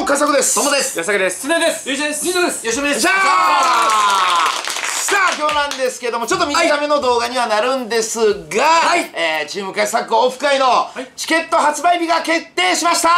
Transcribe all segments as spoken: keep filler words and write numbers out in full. どうもカサゴです。ともです。やさげです。つねです。ゆうちです。にじょです。よしみです。さあ今日なんですけども、ちょっと短めの動画にはなるんですが、はいえー、チームカサゴオフ会のチケット発売日が決定しました。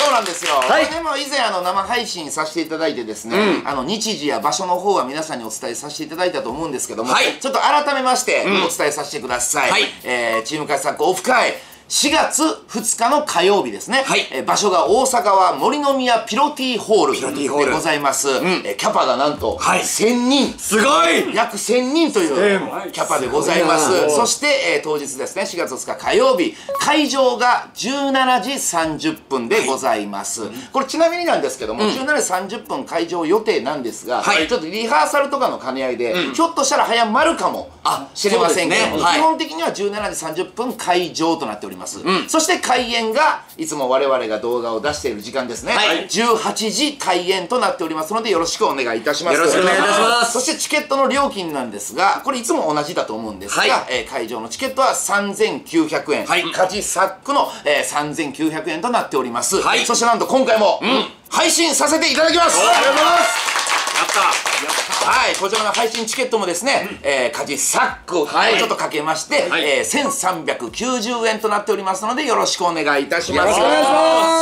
そうなんですよ。はい、でも以前あの生配信させていただいてですね、うん、あの日時や場所の方は皆さんにお伝えさせていただいたと思うんですけども、はい、ちょっと改めましてお伝えさせてください。はいえー、チームカサゴオフ会しがつふつかの火曜日ですね、はい、え場所が大阪は森の宮ピロティホールでございます、うん、えキャパがなんとせんにん、すごい約せんにんというキャパでございます。そして、えー、当日ですねしがつふつか火曜日、会場がじゅうしちじさんじゅっぷんでございます、はい、これちなみになんですけども、うん、じゅうしちじさんじゅっぷん会場予定なんですが、はい、ちょっとリハーサルとかの兼ね合いで、うん、ひょっとしたら早まるかもしれませんけども、ねはい、基本的にはじゅうしちじさんじゅっぷん会場となっております。うん、そして開演がいつも我々が動画を出している時間ですね、はい、じゅうはちじ開演となっておりますのでよろしくお願いいたします。よろしくお願いいたします。そしてチケットの料金なんですが、これいつも同じだと思うんですが、はいえー、会場のチケットはさんぜんきゅうひゃくえん、はい、カジサックの、えー、さんぜんきゅうひゃくえんとなっております、はい、そしてなんと今回も、うん、配信させていただきます。ありがとうございます。やったやった。はい、こちらの配信チケットもですね、うん、えー、カジサックをちょっとかけまして、はいえー、せんさんびゃくきゅうじゅうえんとなっておりますのでよろしくお願いいたします。よろしくお願いし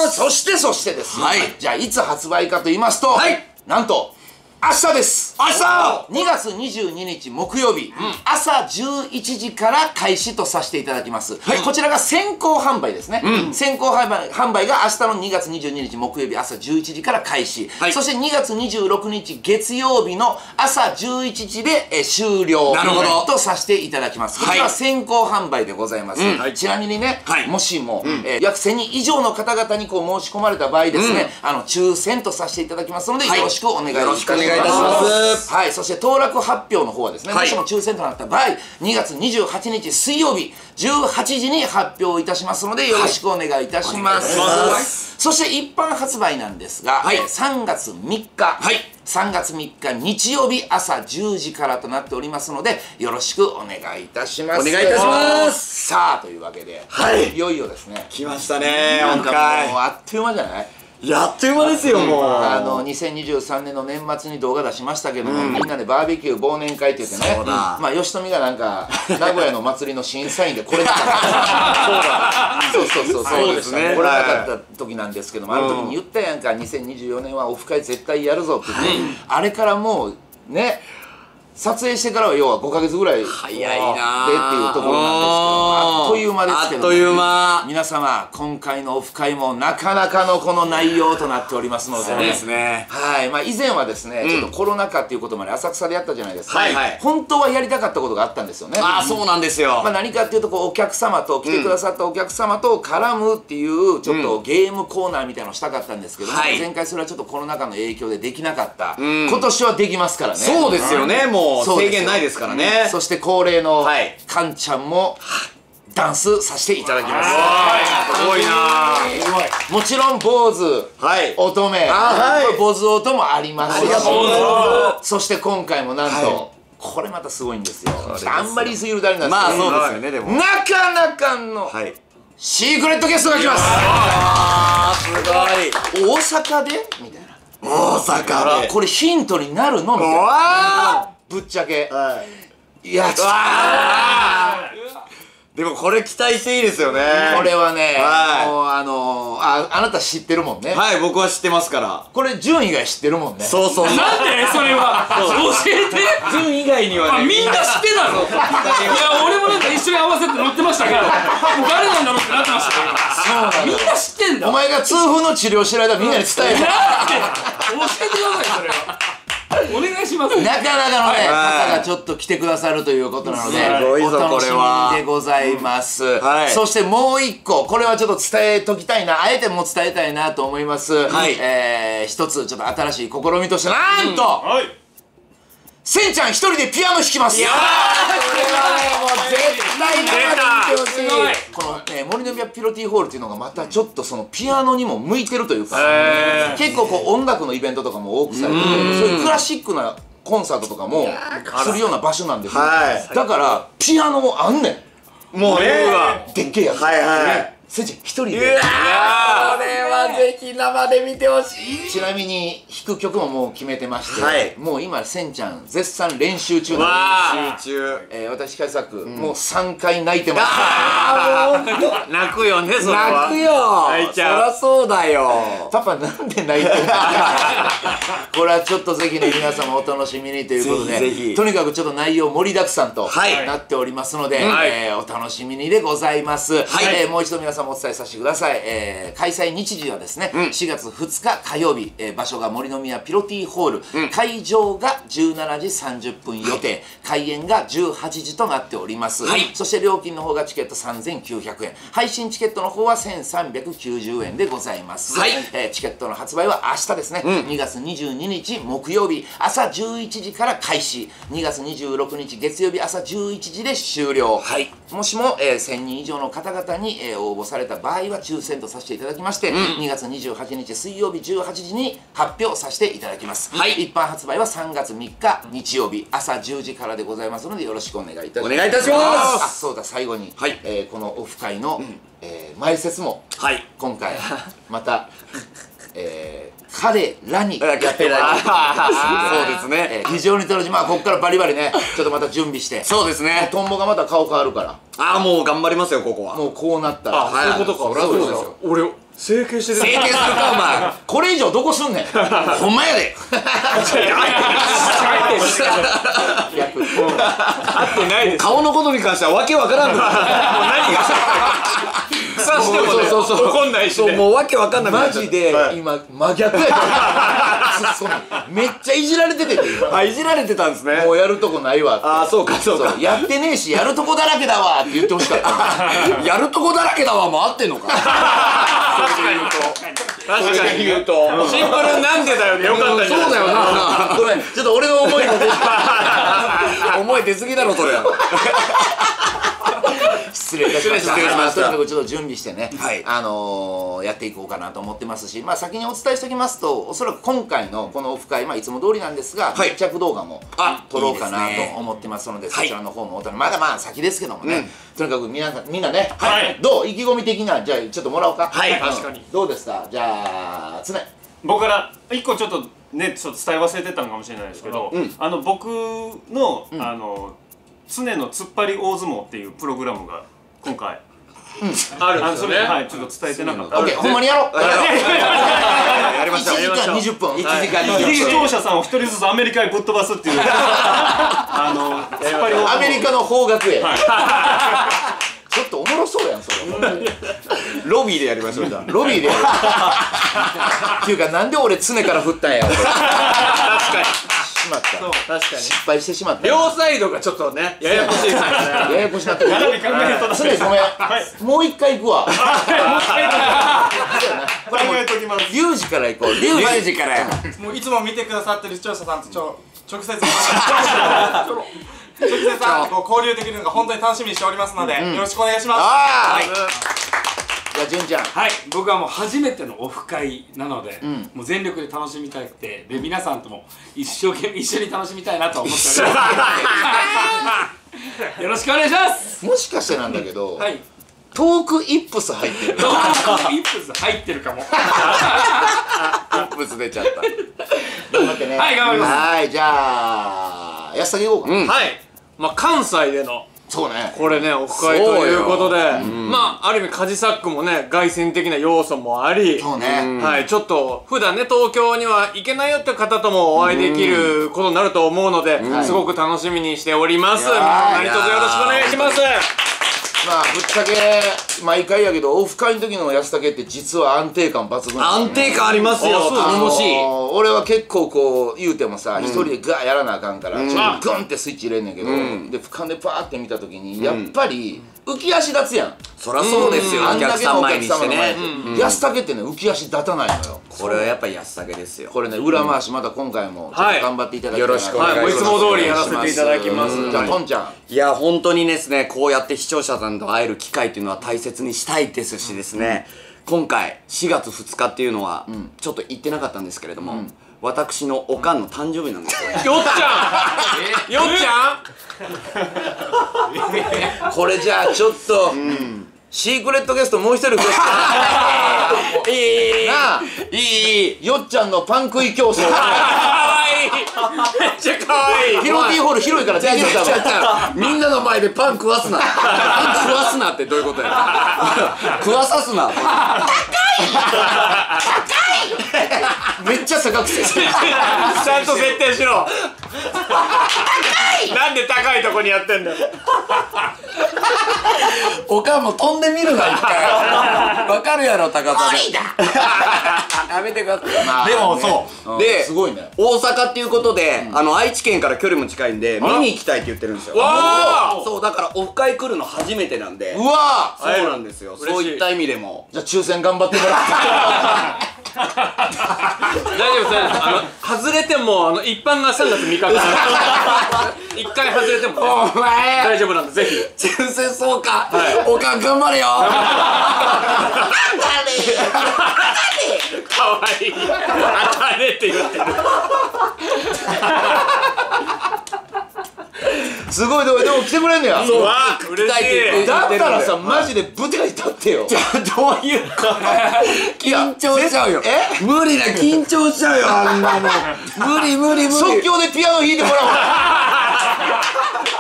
ます。そしてそしてですね、はい、じゃあいつ発売かと言いますと、はい、なんと明日です。明日にがつにじゅうににち木曜日、うん、朝じゅういちじから開始とさせていただきます、はい、こちらが先行販売ですね、うん、先行販売、販売が明日のにがつにじゅうににち木曜日朝じゅういちじから開始、はい、そしてにがつにじゅうろくにち月曜日の朝じゅういちじでえ終了とさせていただきます。こちらは先行販売でございます、はい、ちなみにね、はい、もしも、うんえー、約せんにん以上の方々にこう申し込まれた場合ですね、うん、あの抽選とさせていただきますので、はい、よろしくお願いしますいたします。はい、そして当落発表の方はですね、はい、もしも抽選となった場合にがつにじゅうはちにち水曜日じゅうはちじに発表いたしますのでよろしくお願いいたします、はい、そして一般発売なんですが、はい、さんがつみっか、はい、さんがつみっか日曜日朝じゅうじからとなっておりますのでよろしくお願いいたします。お願いいたします。さあというわけで、はい、いよいよですね来ましたね。なんかもうあっという間じゃない？やっという間ですよ。もうあのにせんにじゅうさんねんの年末に動画出しましたけども、みんなでバーベキュー忘年会って言ってね、まあ吉富がなんか名古屋の祭りの審査員でこれなかったそうそうそうそうですね、これなかった時なんですけども、あの時に言ったやんか、にせんにじゅうよねんはオフ会絶対やるぞって言って、あれからもうね撮影してからは要はごかげつぐらい早いなでっていうところなんですけど、あっという間ですけど、ね、あっという間。皆様今回のオフ会もなかなかのこの内容となっておりますので、そうですね、はい、まあ、以前はですね、うん、ちょっとコロナ禍っていうこともあり浅草でやったじゃないですか、はいはい、本当はやりたかったことがあったんですよね。ああそうなんですよ。まあ、何かっていうとこうお客様と来てくださったお客様と絡むっていうちょっとゲームコーナーみたいなのをしたかったんですけど、うん、前回それはちょっとコロナ禍の影響でできなかった、うん、今年はできますからね。そうですよね、もう制限ないですからね。そして恒例のカンちゃんもダンスさせていただきます。すごいな。もちろん坊主乙女坊主音もありますし、そして今回もなんとこれまたすごいんですよ。あんまり言い過ぎるとあれなんですけど、なかなかのシークレットゲストが来ます。すごい。大阪でみたいな。大阪でこれヒントになるのみたいな。ぶっちゃけ、いや、でもこれ期待していいですよね。これはね、もうあのあなた知ってるもんね。はい、僕は知ってますから。これ順位以外知ってるもんね。そうそう。なんでそれは教えて。順位以外にはみんな知ってたの。いや、俺もなんか一緒に合わせて乗ってましたけど、誰なんだろうってなってましたけど。みんな知ってんだ。お前が痛風の治療してる間みんなに伝える。教えてくださいそれは。お願いします。なかなかのね方がちょっと来てくださるということなのでお楽しみでございます。そしてもう一個これはちょっと伝えときたいな、あえてもう伝えたいなと思います。一つちょっと新しい試みとしてなんとせんちゃん一人でピアノ弾きます。いやこれはもう絶対生で見てほしい。この森の宮ピロティホールっていうのがまたちょっとそのピアノにも向いてるというか、結構こう音楽のイベントとかも多くされてて、そういうクラシックなコンサートとかもするような場所なんですよ。だからピアノもあんねん。もうねでっけえやつ。筋一人で。うわー、これはぜひ生で見てほしい。ちなみに弾く曲ももう決めてまして、はい、もう今せんちゃん絶賛練習中の練習中、えー、私開作、うん、もうさんかい泣いてます。あー泣くよね、それは。泣くよ、泣いちゃう。そりゃそうだよ、パパなんで泣いてるんだこれはちょっとぜひね、皆様お楽しみにということで、ぜひぜひとにかくちょっと内容盛りだくさんと、はい、なっておりますので、はい、えー、お楽しみにでございます。はい、はい、えー、もう一度皆様お伝えさせてください。えー、開催日時はですね、うん、しがつふつか火曜日、えー、場所が森の宮ピロティホール、うん、会場がじゅうしちじさんじゅっぷん予定、はい、開演がじゅうはちじとなっております、はい、そして料金の方がチケットさんぜんきゅうひゃくえん、配信チケットの方はせんさんびゃくきゅうじゅうえんでございます、はい、えー、チケットの発売は明日ですね、うん、にがつにじゅうににち木曜日朝じゅういちじから開始、にがつにじゅうろくにち月曜日朝じゅういちじで終了、はい、もしも、えー、せんにん以上の方々に、えー、応募された場合は抽選とさせていただきまして、うん、にがつにじゅうはちにち水曜日じゅうはちじに発表させていただきます、はい、一般発売はさんがつみっか日曜日朝じゅうじからでございますので、よろしくお願いいたします。お願いいたします。あ、そうだ、最後に、はい、えー、このオフ会の、うん、えー、前説も、はい、今回またえー彼らにやってもらうそうですね、非常に楽しい。まあここからバリバリね、ちょっとまた準備して、そうですね、トンボがまた顔変わるから、ああもう頑張りますよ、ここはもうこうなったら。あ、そういうことか。そうですよ、俺整形してる。整形するか、お前これ以上どこすんねん、ほんまやで。合ってないです。顔のことに関してはわけわからんの、もう何が怒んないしね、もうわけわかんないマジで。今真逆やからめっちゃいじられてて、あ、いじられてたんですね。もうやるとこないわって。ああそうかそうか、やってねえし、やるとこだらけだわって言ってほしかった。やるとこだらけだわも合ってんのか。確かに言うとシンプルなんでだよね、よかったじゃん。そうだよな、ごめん、ちょっと俺の思いも思い出過ぎだろそれ。失礼いたしました。とにかくちょっと準備してね、はい、あのー、やっていこうかなと思ってますし、まあ、先にお伝えしておきますと、おそらく今回のこのオフ会、まあ、いつも通りなんですが、はい、密着動画も撮ろうかなと思ってますので、いいですね、そちらの方もお楽しみ、はい、まだまあ先ですけどもね、うん、とにかくみんな、みんなね、はい、どう意気込み的な、じゃあちょっともらおうか。はい、確かに。どうですか、じゃあ常僕からいっこちょっとね、ちょっと伝え忘れてたのかもしれないですけど、うん、あの僕の、うん、あの常の突っ張り大相撲っていうプログラムが今回あるんですよね。はい、ちょっと伝えてなかった。オッケー、ほんまにやろう。やりましょう。いちじかんにじゅっぷん。いちじかんにじゅっぷん。視聴者さんを一人ずつアメリカへぶっ飛ばすっていう。あの突っ張り大相撲。アメリカの方角へ。ちょっとおもろそうやんそれ。ロビーでやりましょうじゃあ。ロビーでやる。っていうかなんで俺常から振ったんや。確かに。しまった。そう、確かに失敗してしまった。両サイドがちょっとね、ややこしいからね。ややこしなって。常にごめん。もう一回行くわ。もう一回行くわ。考えときます。リュウジから行こう。リュウジからや。もういつも見てくださってる視聴者さんとちょ直接。直接さんと交流できるのが本当に楽しみにしておりますので、よろしくお願いします。じゃあ純ちゃん、はい、僕はもう初めてのオフ会なので、うん、もう全力で楽しみたくて、で皆さんとも一生懸命一緒に楽しみたいなと思っております。よろしくお願いします。もしかしてなんだけど、はい、トークイップス入ってる。トークイップス入ってるかも。イップス出ちゃった。頑張ってね。はい、頑張ります。はい、じゃあ安田行こうか。うん、はい、まあ関西での。そうね、これねオフ会ということで、うん、まあある意味カジサックもね凱旋的な要素もあり、そうね、はい、ちょっと普段ね東京には行けないよって方ともお会いできることになると思うので、うん、すごく楽しみにしております。何卒よろしくお願いします。まあぶっちゃけ毎回やけどオフ会の時の安武って実は安定感抜群、ね、安定感ありますよ。頼もしい。俺は結構こう言うてもさ、一人でガーやらなあかんからちょっとグンってスイッチ入れんねんけど、で俯瞰でパーって見た時にやっぱり浮き足立つやん。そりゃそうですよ、お客さん前にしてね。安武ってね浮き足立たないのよ。これはやっぱり安武ですよ。これね裏回しまた今回も頑張っていただきたい。よろしくお願いします。いつも通りやらせていただきます。じゃあとんちゃん、いや本当にですね、こうやって視聴者さんと会える機会っていうのは大切にしたいですしですね、今回しがつふつかっていうのはちょっと言ってなかったんですけれども、私のおかんの誕生日なんですよ。よっちゃん、よっちゃんこれじゃあちょっとシークレットゲストもう一人増えてる。いいなあ、いいよっちゃんのパン食い競争。かわいい、めっちゃかわいい。ヒロティホール広いから全然ちゃう。みんなの前でパン食わすな。パン食わすなってどういうことや。食わさすな。高い。高い。めっちゃ高くて。ちゃんと設定しろ。高い。なんで高いとこにやってんだよ。おかんも飛んでみるな一回。わかるやろ高さで。やめてください。でもそう。で、すごいね。大阪っていうことで、あの愛知県から距離も近いんで見に行きたいって言ってるんですよ。そうだからオフ会来るの初めてなんで。うわ。そうなんですよ。そういった意味でも。じゃあ抽選頑張ってもらって。大丈夫です大丈夫です。あの外れてもあの一般がさんがつみっかから一回外れても大丈夫なんでぜひ。抽選そうか。おかん頑張れよ。かわいい。当たれって言ってる。すごい。でも来てくれんのや。そうわー嬉しい。だったらさマジで舞台立ってよ。じゃあどういうか緊張しちゃうよ。え無理だ緊張しちゃうよあんなの。無理無理無理。即興でピアノ弾いてもらおう。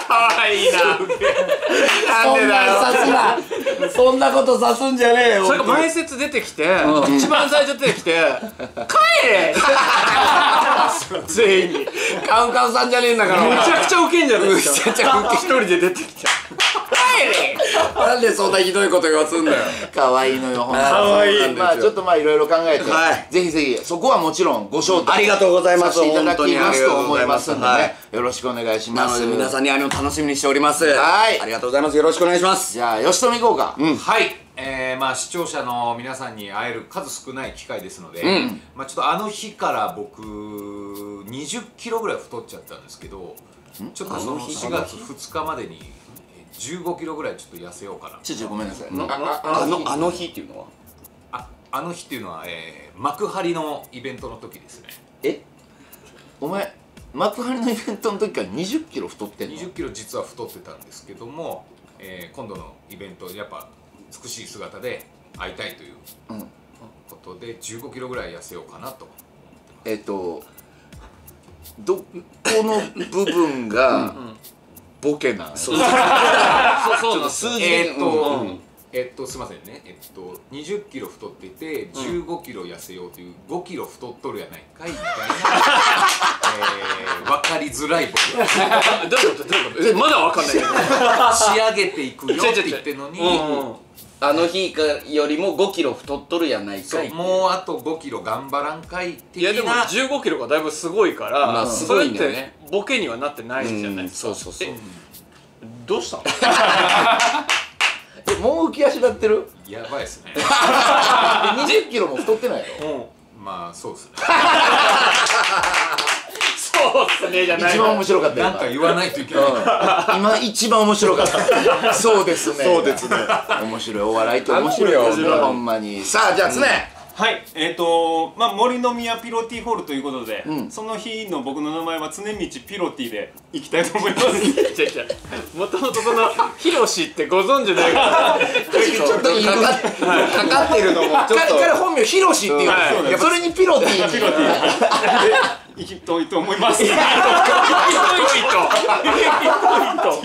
かわいいな。なんでだよ。そんなことさすんじゃねえよ。それが前説出てきて一番最初出てきて帰れ。ついにカウカウさんじゃねえんだから。めちゃくちゃウケんじゃないですか。めちゃくちゃウケ。一人で出てきた。なんでそんなひどいこと言わすんだよ。可愛いのよ。可愛い。まあちょっとまあいろいろ考えて、ぜひぜひそこはもちろんご招待ありがとうございます。させていただきますと思いますんでね。よろしくお願いします。なので皆さんにあの楽しみにしております。はい。ありがとうございます。よろしくお願いします。じゃあ吉富行こうか。うん。はい。えーまあ、視聴者の皆さんに会える数少ない機会ですので、うん、まあちょっとあの日から僕にじゅっキロぐらい太っちゃったんですけど、ちょっとそのしがつふつかまでにじゅうごキロぐらいちょっと痩せようかな。ちょっとごめんなさい、あのあの日っていうのはああの日っていうのは、えー、幕張のイベントの時ですね。えお前幕張のイベントの時からにじゅっキロ太ってんの？にじゅっキロ実は太ってたんですけども、えー、今度のイベントやっぱ美しい姿で会いたいということで、じゅうごキロぐらい痩せようかなと。えっとどこの部分がボケなの？そうそうそう。えっとえっとすみませんね。えっとにじゅっキロ太っててじゅうごキロ痩せようというごキロ太っとるやないかいみたいな、わかりづらいボケ。どういうことどういうこと？まだわかんないけど仕上げていくよって言ってんのに。あの日よりもごキロ太っとるやないかい。もうあとごキロ頑張らんかいって。いやでもじゅうごキロがだいぶすごいから、それってボケにはなってないじゃないですか。そうそうそう。どうしたの？え、もう浮き足立ってる？やばいですね。にじゅっキロも太ってないの？まあそうですね。そうっすねじゃない。一番面白かった。なんか言わないといけない。今一番面白かった。そうですね。そうですね。面白いお笑いと面白いよねほんまに。さあじゃあ常。はい。えっとまあ森の宮ピロティホールということで、その日の僕の名前は常道ピロティで行きたいと思います。もともとそのヒロシってご存知ないから。ちょっとかかってるのも。彼本名ヒロシっていう。それにピロティ。ピロティ。生きといと思います。生きと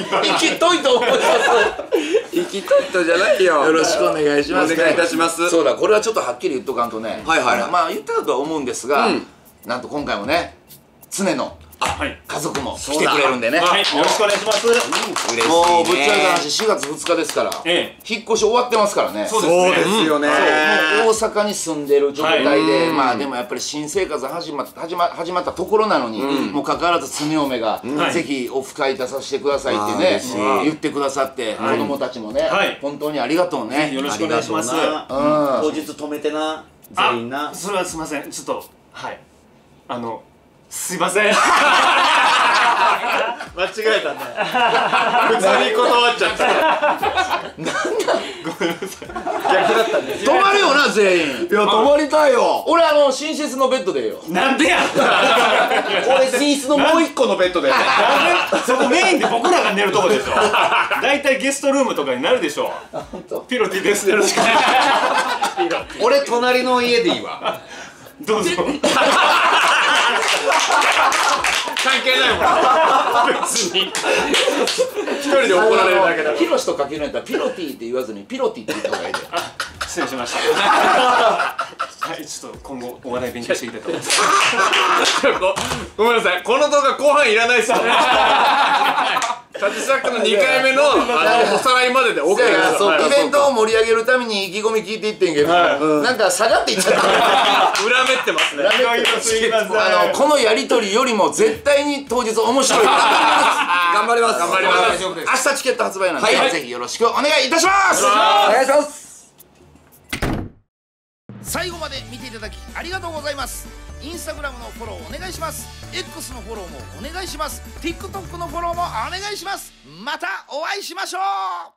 いと。生きといと思います。生きといとじゃないよ。よろしくお願いします。お願いいたします。そうだ、これはちょっとはっきり言っとかんとね。はいはい。まあ言ったとは思うんですが、なんと今回もね、常の家族も来てくれるんでね。よろしくお願いします。嬉しい。もうぶっちゃけた話、しがつふつかですから、引っ越し終わってますからね。そうですよね。大阪に住んでる状態で、まあでもやっぱり新生活始まった始ま始まったところなのに、もう関わらず常嫁がぜひオフ会出させてくださいってね言ってくださって、子供たちもね本当にありがとうね。よろしくお願いします。当日止めてな全員な。それはすみませんちょっとはいあの。すいません。間違えたね。普通に断っちゃった。なんだ。ごめんなさい。逆だったね。止まるよなな全員。いや泊まりたいよ。俺あの寝室のベッドでいいよ。なんでや。俺寝室のもう一個のベッドで。そこメインで僕らが寝るとこでしょ。大体ゲストルームとかになるでしょ。ピロティですよろしく。俺隣の家でいいわ。どうぞ。関係ないもん別に一人で怒られるだけだ。ピロシとかけないんだったらピロティって言わずにピロティって言った方がいいで。失礼しました。はい、ちょっと今後お笑い勉強していきたいと思います。ごめんなさい、この動画後半いらないっすよ。タジサックのにかいめのおさらいまでで OK です。イベントを盛り上げるために意気込み聞いていってんけどなんか下がっていっちゃった。裏目ってますね。このやり取りよりも絶対に当日面白い。頑張ります。頑張ります。明日チケット発売なんでぜひよろしくお願いいたします。お願いします。最後まで見ていただきありがとうございます。インスタグラムのフォローお願いします。 エックス のフォローもお願いします。 ティックトック のフォローもお願いします。またお会いしましょう。